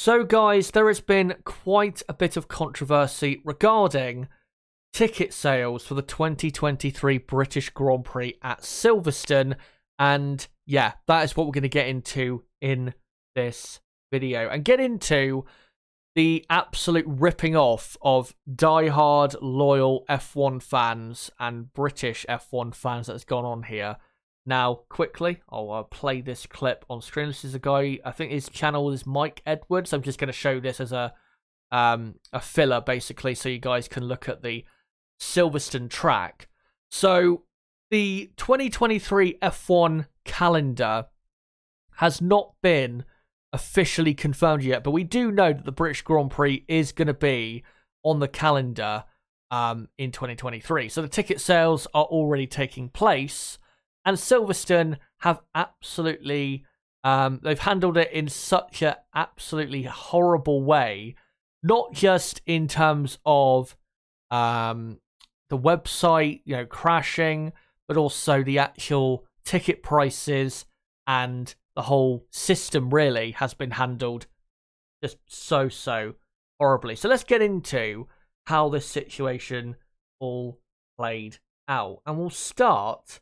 So guys, there has been quite a bit of controversy regarding ticket sales for the 2023 British Grand Prix at Silverstone. And yeah, that is what we're going to get into in this video. And get into the absolute ripping off of diehard loyal F1 fans and British F1 fans that's gone on here. Now, quickly, I'll play this clip on screen. This is a guy, I think his channel is Mike Edwards. I'm just going to show this as a filler, basically, so you guys can look at the Silverstone track. So, the 2023 F1 calendar has not been officially confirmed yet, but we do know that the British Grand Prix is going to be on the calendar in 2023. So, the ticket sales are already taking place. And Silverstone have absolutely, they've handled it in such an absolutely horrible way. Not just in terms of the website, you know, crashing, but also the actual ticket prices and the whole system really has been handled just so horribly. So let's get into how this situation all played out. And we'll start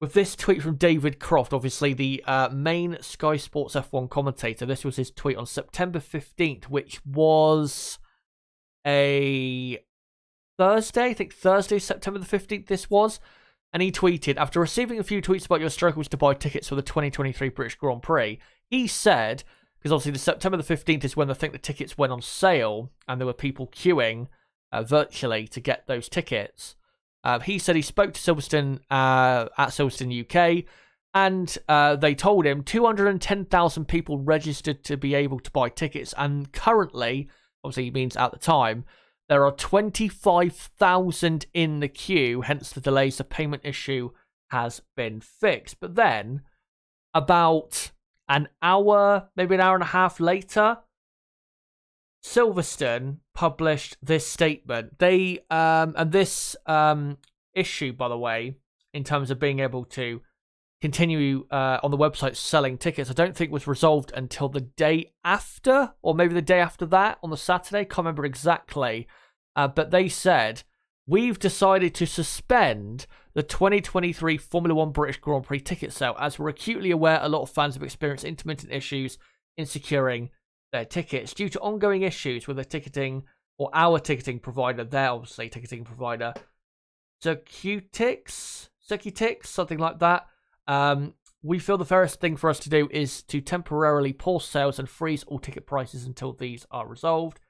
with this tweet from David Croft, obviously the main Sky Sports F1 commentator. This was his tweet on September 15th, which was a Thursday. I think Thursday, September the 15th this was. And he tweeted, after receiving a few tweets about your struggles to buy tickets for the 2023 British Grand Prix, he said, because obviously the September the 15th is when I think the tickets went on sale and there were people queuing virtually to get those tickets. He said he spoke to Silverstone at Silverstone UK and they told him 210,000 people registered to be able to buy tickets. And currently, obviously he means at the time, there are 25,000 in the queue, hence the delays. The payment issue has been fixed. But then about an hour, maybe an hour and a half later, Silverstone published this statement. They and this issue, by the way, in terms of being able to continue on the website selling tickets, I don't think was resolved until the day after, or maybe the day after that on the Saturday. Can't remember exactly, but they said we've decided to suspend the 2023 Formula One British Grand Prix ticket sale as we're acutely aware a lot of fans have experienced intermittent issues in securing their tickets due to ongoing issues with the ticketing or our ticketing provider. Their obviously ticketing provider, Secutix, something like that. We feel the fairest thing for us to do is to temporarily pause sales and freeze all ticket prices until these are resolved.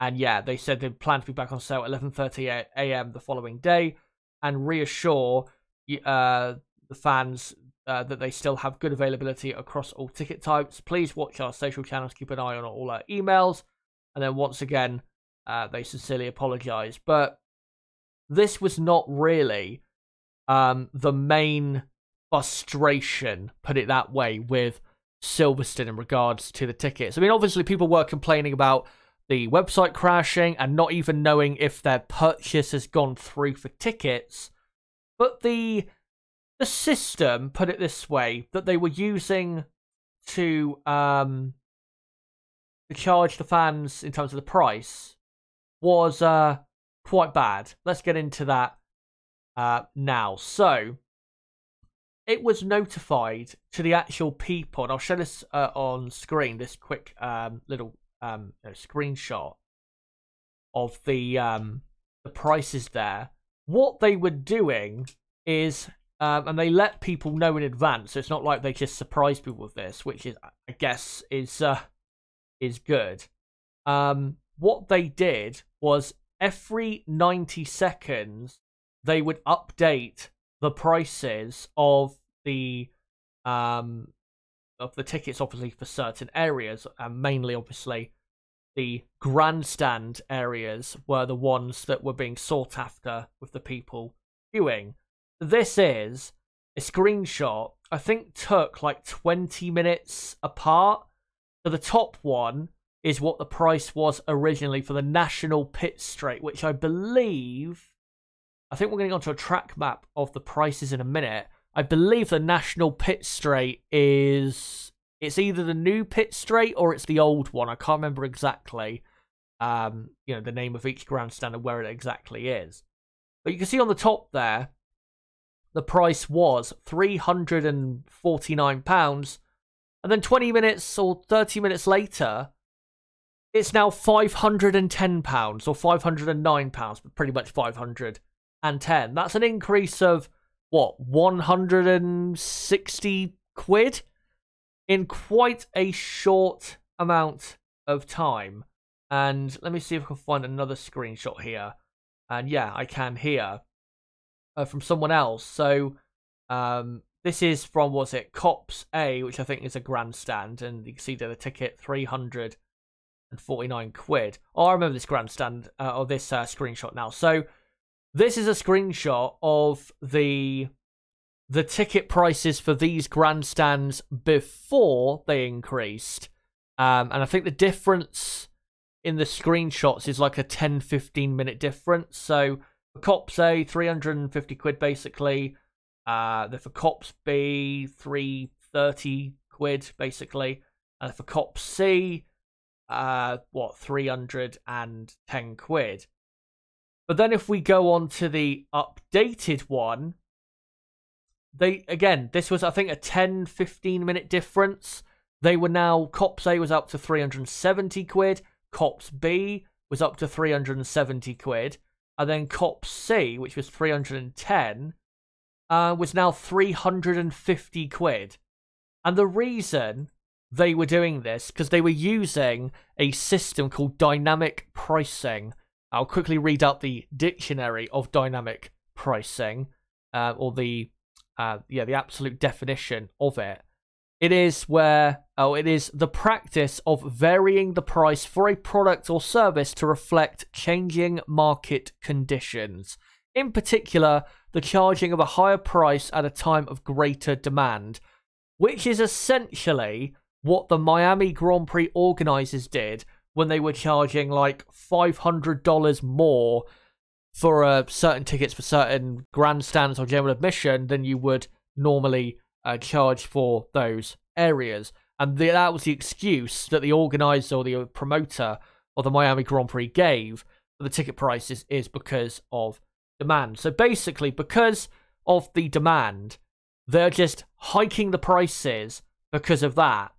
And yeah, they said they plan to be back on sale at 11:30 a.m. the following day and reassure the fans that they still have good availability across all ticket types. Please watch our social channels, keep an eye on all our emails. And then once again, they sincerely apologise. But this was not really the main frustration, put it that way, with Silverstone in regards to the tickets. I mean, obviously people were complaining about the website crashing and not even knowing if their purchase has gone through for tickets. But the system, put it this way, that they were using to charge the fans in terms of the price was quite bad. Let's get into that now. So, it was notified to the actual people, and I'll show this on screen, this quick little screenshot of the prices there. What they were doing is... and they let people know in advance, so it's not like they just surprise people with this, which is, I guess, is good. What they did was every 90 seconds they would update the prices of the tickets, obviously for certain areas, and mainly, obviously, the grandstand areas were the ones that were being sought after with the people queuing. This is a screenshot, I think took like 20 minutes apart. So the top one is what the price was originally for the National Pit Straight, which I believe, I think we're going to go onto a track map of the prices in a minute. I believe the National Pit Straight is It's either the new pit straight or it's the old one. I can't remember exactly, you know, the name of each grandstand and where it exactly is. But you can see on the top there, the price was £349. And then 20 minutes or 30 minutes later, it's now £510 or £509, but pretty much £510. That's an increase of, what, 160 quid in quite a short amount of time. And let me see if I can find another screenshot here. And yeah, I can hear from someone else. So this is from, was it Cops A, which I think is a grandstand, and you can see that the ticket 349 quid. Oh, I remember this grandstand or this screenshot now. So this is a screenshot of the ticket prices for these grandstands before they increased, and I think the difference in the screenshots is like a 10-15 minute difference. So for Cops A, 350 quid basically. Then for Cops B, 330 quid basically. And for Cops C, what, 310 quid. But then if we go on to the updated one, they, again, this was I think a 10-15 minute difference. They were now, Cops A was up to 370 quid. Cops B was up to 370 quid, and then Cops C, which was 310, was now 350 quid. And the reason they were doing this, because they were using a system called dynamic pricing. I'll quickly read out the dictionary of dynamic pricing, or the yeah, the absolute definition of it. It is where, oh, it is the practice of varying the price for a product or service to reflect changing market conditions. In particular, the charging of a higher price at a time of greater demand, which is essentially what the Miami Grand Prix organizers did when they were charging like $500 more for certain tickets for certain grandstands or general admission than you would normally charge for those areas. And that was the excuse that the organizer or the promoter of the Miami Grand Prix gave for the ticket prices, is because of demand. So basically, because of the demand, they're just hiking the prices because of that,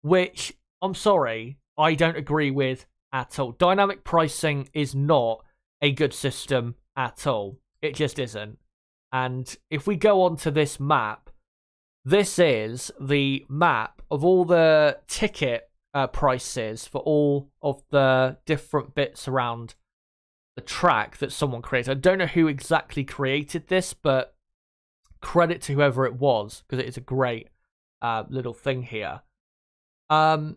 which, I'm sorry, I don't agree with at all. Dynamic pricing is not a good system at all. It just isn't. And if we go on to this map, this is the map of all the ticket prices for all of the different bits around the track that someone created. I don't know who exactly created this, but credit to whoever it was, because it is a great little thing here. So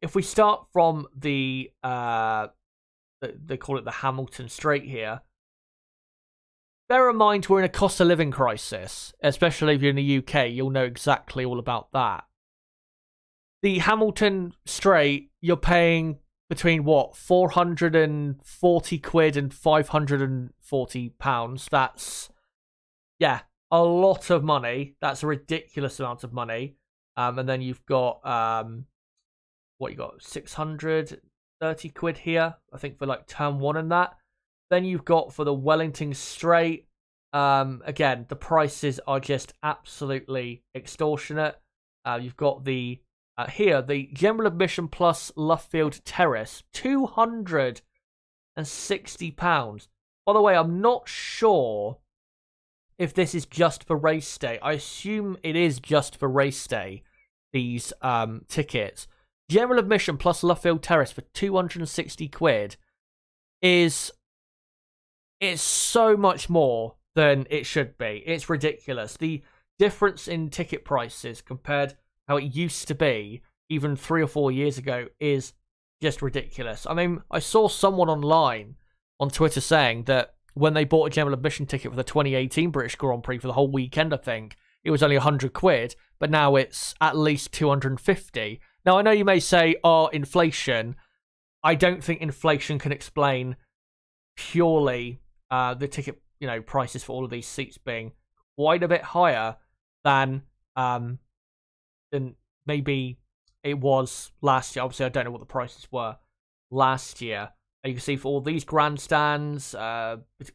if we start from the, they call it the Hamilton Straight here. Bear in mind, we're in a cost of living crisis, especially if you're in the UK, you'll know exactly all about that. The Hamilton Straight, you're paying between, what, 440 quid and 540 pounds. That's, yeah, a lot of money. That's a ridiculous amount of money. And then you've got, what you got, 630 quid here, I think, for like turn one and that. Then you've got for the Wellington Straight, again, the prices are just absolutely extortionate. You've got the, here, the General Admission Plus Loughfield Terrace, £260. By the way, I'm not sure if this is just for race day. I assume it is just for race day, these tickets. General Admission Plus Loughfield Terrace for 260 quid is... it's so much more than it should be. It's ridiculous. The difference in ticket prices compared how it used to be even 3 or 4 years ago is just ridiculous. I mean, I saw someone online on Twitter saying that when they bought a general admission ticket for the 2018 British Grand Prix for the whole weekend, I think, it was only 100 quid, but now it's at least 250. Now, I know you may say, oh, inflation. I don't think inflation can explain purely the ticket, you know, prices for all of these seats being quite a bit higher than maybe it was last year. Obviously, I don't know what the prices were last year. You can see for all these grandstands,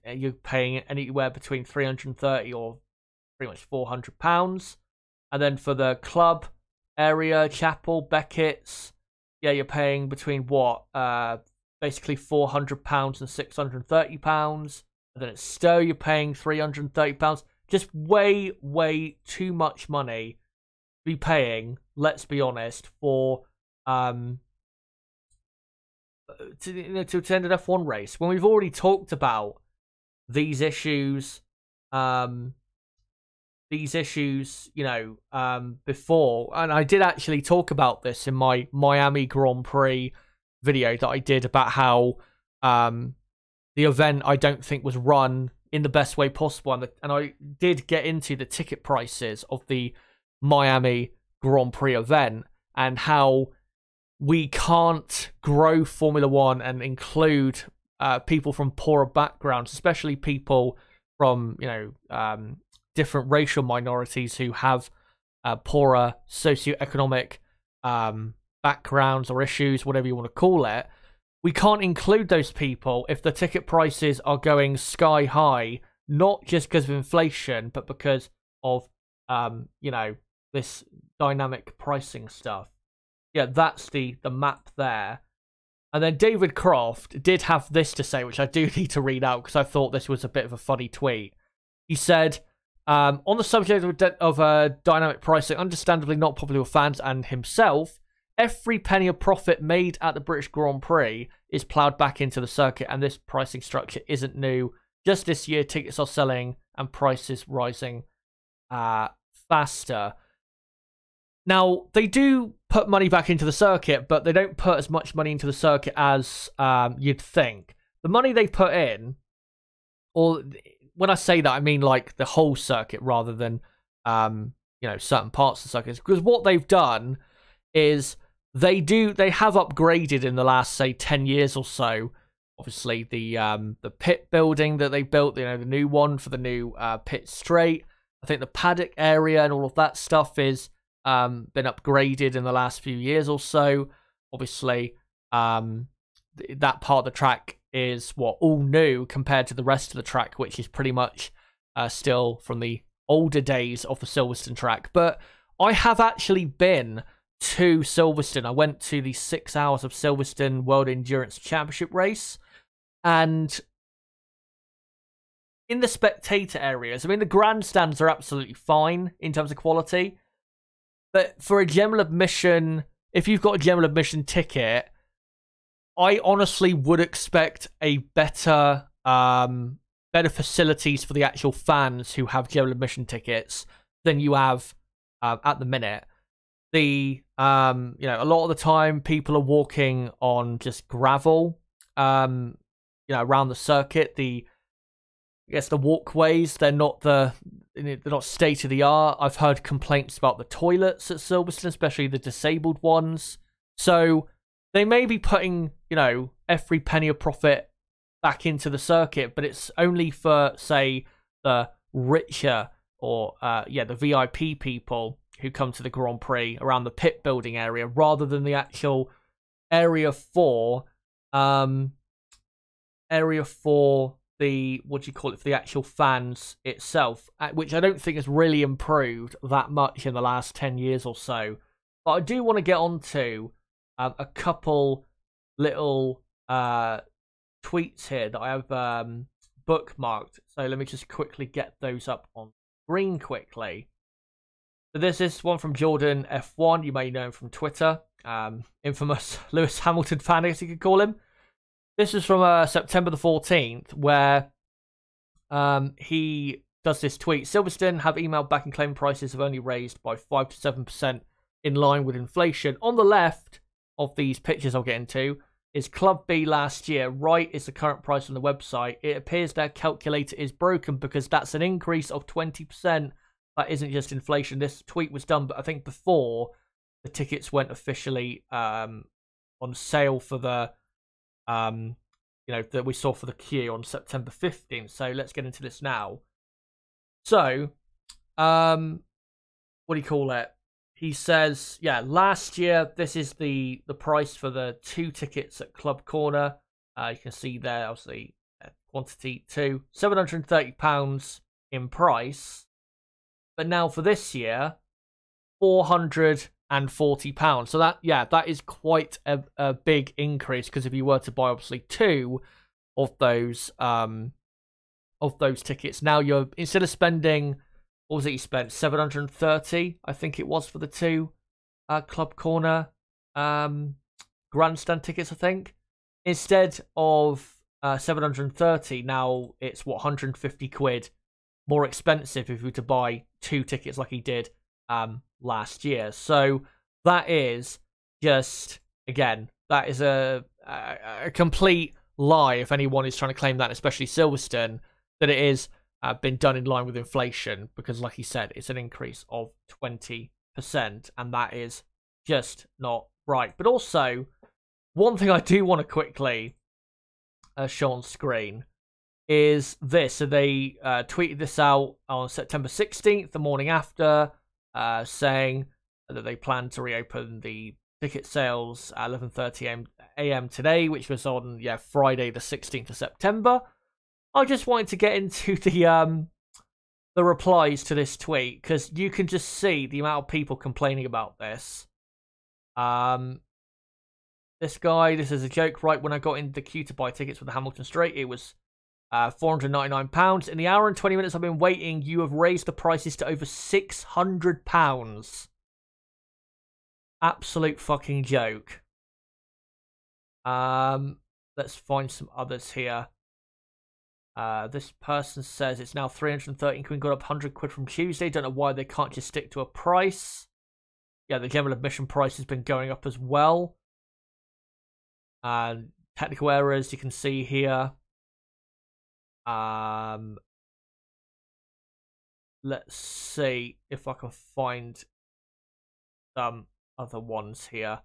you're paying anywhere between $330 or pretty much £400. And then for the club area, Chapel, Beckett's, yeah, you're paying between what? Basically £400 and £630. And then at Stowe, you're paying £330. Just way, way too much money to be paying, let's be honest, for to attend an F1 race. When we've already talked about these issues, you know, before, and I did actually talk about this in my Miami Grand Prix video that I did about how the event I don't think was run in the best way possible, and I did get into the ticket prices of the Miami Grand Prix event and how we can't grow Formula One and include people from poorer backgrounds, especially people from, you know, different racial minorities who have poorer socioeconomic backgrounds or issues, whatever you want to call it. We can't include those people if the ticket prices are going sky high, not just because of inflation, but because of, you know, this dynamic pricing stuff. Yeah, that's the map there. And then David Croft did have this to say, which I do need to read out because I thought this was a bit of a funny tweet. He said, on the subject of dynamic pricing, understandably not popular with fans and himself, every penny of profit made at the British Grand Prix is ploughed back into the circuit, and this pricing structure isn't new. Just this year, tickets are selling and prices rising faster. Now, they do put money back into the circuit, but they don't put as much money into the circuit as you'd think. The money they put in, or when I say that, I mean like the whole circuit rather than you know, certain parts of the circuit, because what they've done is they have upgraded in the last, say, 10 years or so. Obviously, the pit building that they built, you know, the new one for the new pit straight. I think the paddock area and all of that stuff is been upgraded in the last few years or so. Obviously, that part of the track is what all new compared to the rest of the track, which is pretty much still from the older days of the Silverstone track. But I have actually been to Silverstone. I went to the 6 hours of Silverstone World Endurance Championship race, and in the spectator areas, I mean, the grandstands are absolutely fine in terms of quality, but for a general admission, if you've got a general admission ticket, I honestly would expect a better better facilities for the actual fans who have general admission tickets than you have at the minute. The you know, a lot of the time people are walking on just gravel, you know, around the circuit. I guess the walkways, they're not state of the art. I've heard complaints about the toilets at Silverstone, especially the disabled ones. So they may be putting, you know, every penny of profit back into the circuit, but it's only for, say, the richer or yeah, the VIP people who come to the Grand Prix around the pit building area, rather than the actual area for the, what do you call it, for the actual fans itself, which I don't think has really improved that much in the last 10 years or so. But I do want to get on to a couple little tweets here that I have bookmarked. So let me just quickly get those up on screen quickly. So this is one from Jordan F1. You may know him from Twitter. Infamous Lewis Hamilton fan, I guess you could call him. This is from September the 14th, where he does this tweet. Silverstone have emailed back and claimed prices have only raised by 5 to 7% in line with inflation. On the left of these pictures I'll get into is Club B last year. Right is the current price on the website. It appears their calculator is broken because that's an increase of 20%. That isn't just inflation. This tweet was done, but I think before the tickets went officially on sale for the, you know, that we saw for the queue on September 15th. So let's get into this now. So, what do you call it? He says, yeah, last year, this is the price for the 2 tickets at Club Corner. You can see there, obviously, quantity 2, £730 in price. But now for this year, £440. So that, yeah, that is quite a big increase, because if you were to buy, obviously, 2 of those tickets, now you're, instead of spending, what was it you spent, 730, I think it was, for the 2 Club Corner grandstand tickets, I think, instead of 730, now it's what, 150 quid more expensive if you were to buy 2 tickets like he did last year. So that is just, again, that is a complete lie if anyone is trying to claim that, especially Silverstone, that it is been done in line with inflation, because like he said, it's an increase of 20%, and that is just not right. But also, one thing I do want to quickly show on screen is this. So they tweeted this out on September 16th, the morning after, saying that they plan to reopen the ticket sales at 11:30 a.m. today, which was on, yeah, Friday the 16th of September. I just wanted to get into the replies to this tweet, because you can just see the amount of people complaining about this. This guy, this is a joke, right? When I got in the queue to buy tickets for the Hamilton Straight, it was £499. In the hour and 20 minutes I've been waiting, you have raised the prices to over £600. Absolute fucking joke. Let's find some others here. This person says it's now 313 quid, got up 100 quid from Tuesday. Don't know why they can't just stick to a price. Yeah, the general admission price has been going up as well. And technical errors you can see here. Let's see if I can find some other ones here.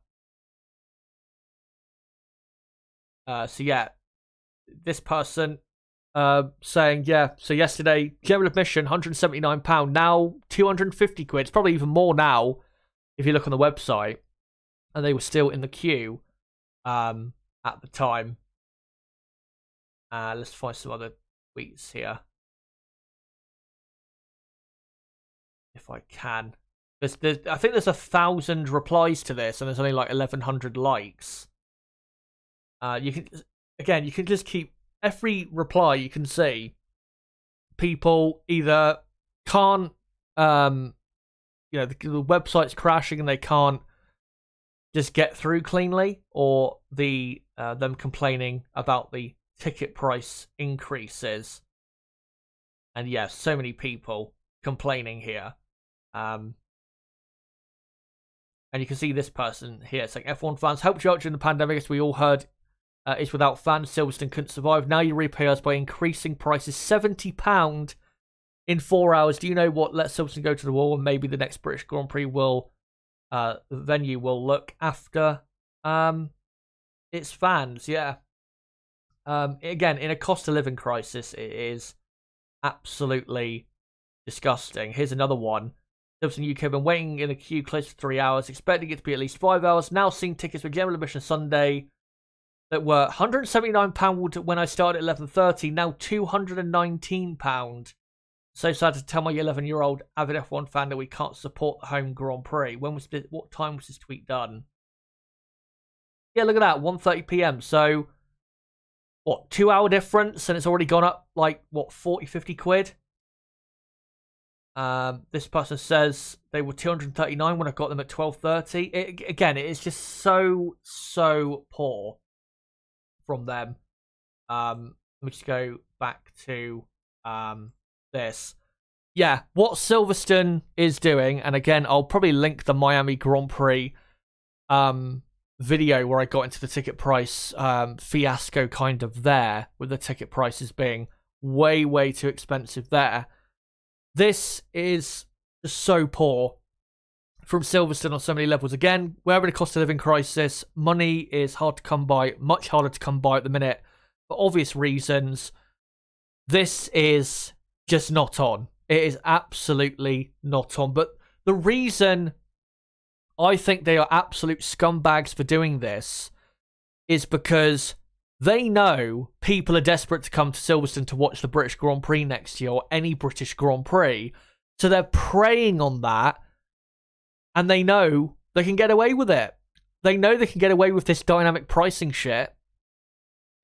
So yeah, this person saying, yeah, so yesterday, general admission, £179, now 250 quid. It's probably even more now, if you look on the website. And they were still in the queue at the time. Let's find some other tweets here, if I can. There's, I think there's 1,000 replies to this, and there's only like 1,100 likes. You can, again, you can just keep, every reply you can see, people either can't, you know, the website's crashing and they can't just get through cleanly, or the them complaining about the ticket price increases. And yeah, so many people complaining here. And you can see this person here saying, F1 fans helped you out during the pandemic, as we all heard. It's without fans, Silverstone couldn't survive. Now you repay us by increasing prices £70 in 4 hours. Do you know what? Let Silverstone go to the wall, and maybe the next British Grand Prix will, venue will look after its fans. Yeah. Again, in a cost of living crisis, it is absolutely disgusting. Here's another one. Silverstone UK have been waiting in a queue close to 3 hours, expecting it to be at least 5 hours. Now seeing tickets for general admission Sunday that were £179 when I started at 11:30, now £219. So sad to tell my 11-year-old avid F1 fan that we can't support the home Grand Prix. When was this, what time was this tweet done? Yeah, look at that, 1:30 p.m. So, what, 2 hour difference, and it's already gone up, like, what, 40, 50 quid? This person says they were 239 when I got them at 12:30. Again, it is just so poor from them. Let me just go back to this. Yeah, what Silverstone is doing, and again, I'll probably link the Miami Grand Prix video where I got into the ticket price fiasco kind of there, with the ticket prices being way too expensive there. This is so poor from Silverstone on so many levels. Again, we're in a cost of living crisis. Money is hard to come by, much harder to come by at the minute, for obvious reasons. This is just not on. It is absolutely not on. But the reason I think they are absolute scumbags for doing this is because they know people are desperate to come to Silverstone to watch the British Grand Prix next year or any British Grand Prix. So they're preying on that, and they know they can get away with it. They know they can get away with this dynamic pricing shit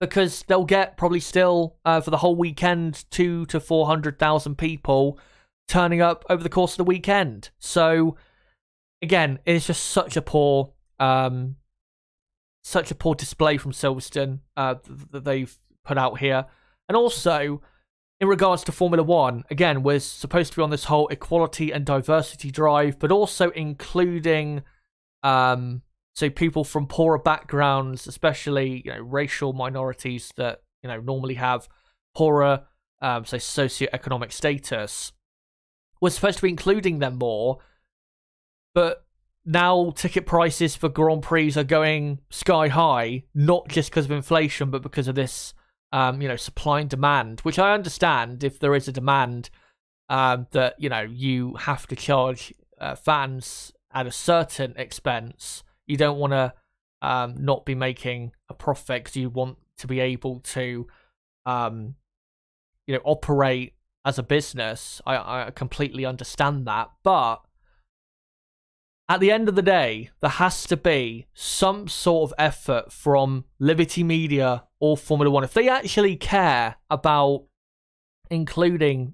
because they'll get probably still, for the whole weekend, 200,000 to 400,000 people turning up over the course of the weekend. So again, it's just such a poor display from Silverstone that they've put out here. And also, in regards to Formula One, again, we're supposed to be on this whole equality and diversity drive, but also including so people from poorer backgrounds, especially racial minorities that normally have poorer so socioeconomic status. We're supposed to be including them more, but now ticket prices for Grand Prix are going sky high, not just because of inflation, but because of this supply and demand, which I understand if there is a demand that, you have to charge fans at a certain expense. You don't want to not be making a profit because you want to be able to, operate as a business. I completely understand that. But at the end of the day, there has to be some sort of effort from Liberty Media or Formula One. If they actually care about including,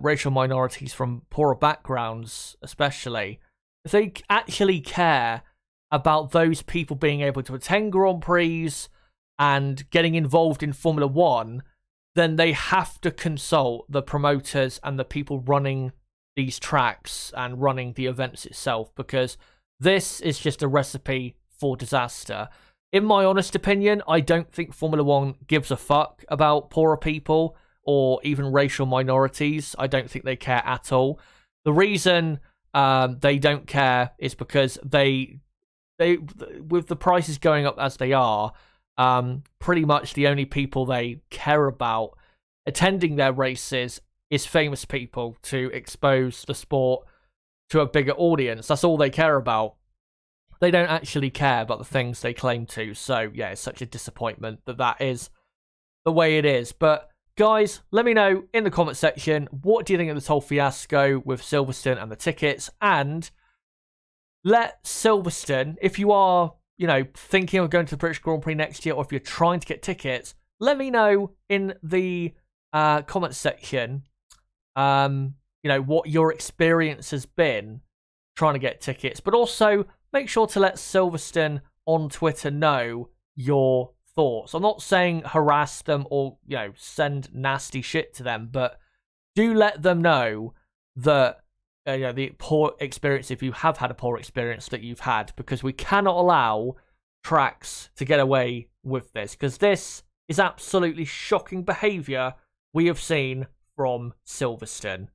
racial minorities from poorer backgrounds, especially, if they actually care about those people being able to attend Grand Prix and getting involved in Formula One, then they have to consult the promoters and the people running these tracks and running the events itself, because this is just a recipe for disaster. In my honest opinion, I don't think Formula One gives a fuck about poorer people or even racial minorities. I don't think they care at all. The reason they don't care is because they with the prices going up as they are, pretty much the only people they care about attending their races is famous people to expose the sport to a bigger audience. That's all they care about. They don't actually care about the things they claim to. So, yeah, it's such a disappointment that that is the way it is. But, guys, let me know in the comment section, what do you think of this whole fiasco with Silverstone and the tickets? And let Silverstone, if you are, thinking of going to the British Grand Prix next year, or if you're trying to get tickets, let me know in the comment section what your experience has been trying to get tickets, but also make sure to let Silverstone on Twitter know your thoughts. I'm not saying harass them or send nasty shit to them, but do let them know that the poor experience, if you have had a poor experience that you've had, because we cannot allow tracks to get away with this, because this is absolutely shocking behavior we have seen from Silverstone.